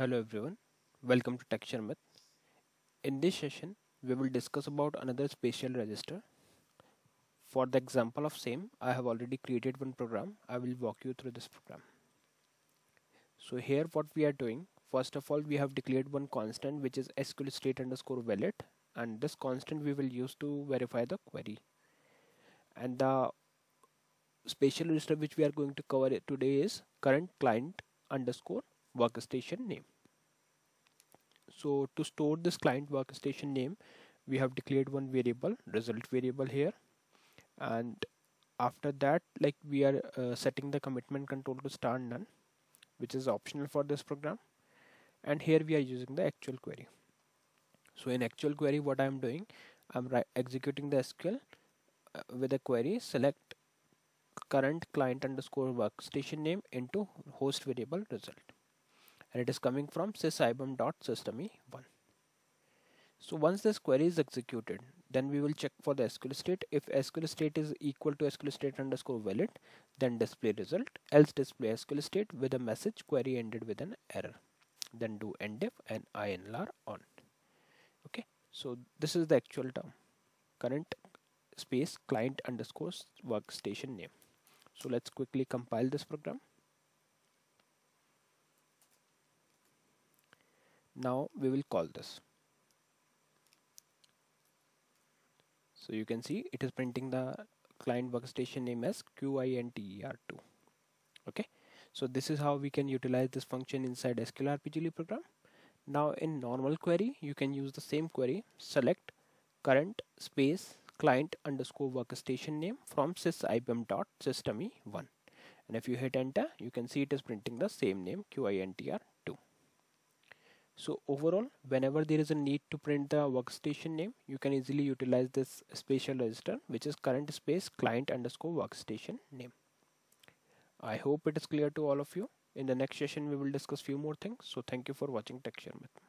Hello everyone, welcome to Tech Sharmit. In this session we will discuss about another spatial register. For the example of same, I have already created one program. I will walk you through this program. So here what we are doing, first of all we have declared one constant which is SQL state underscore valid, and this constant we will use to verify the query. And the spatial register which we are going to cover today is current client underscore workstation name. So to store this client workstation name, we have declared one variable, result variable here, and after that we are setting the commitment control to star none, which is optional for this program, and here we are using the actual query. So in actual query what I am doing, I am executing the SQL with a query select current client underscore workstation name into host variable result, and it is coming from SYSIBM.SYSTEME1. So once this query is executed, then we will check for the SQL state. If SQL state is equal to SQL state underscore valid, then display result, else display SQL state with a message query ended with an error, then do endif and INLR on. Okay, so this is the actual term, current space client underscore workstation name. So let's quickly compile this program. Now we will call this. So you can see it is printing the client workstation name as QINTER2. Okay, so this is how we can utilize this function inside SQLRPGLE program. Now in normal query you can use the same query, select current space client underscore workstation name from SYSIBM.SYSTEME1, and if you hit enter you can see it is printing the same name QINTER2. So overall, whenever there is a need to print the workstation name, you can easily utilize this spatial register, which is current space client underscore workstation name. I hope it is clear to all of you. In the next session we will discuss few more things. So thank you for watching Tech Sharmit.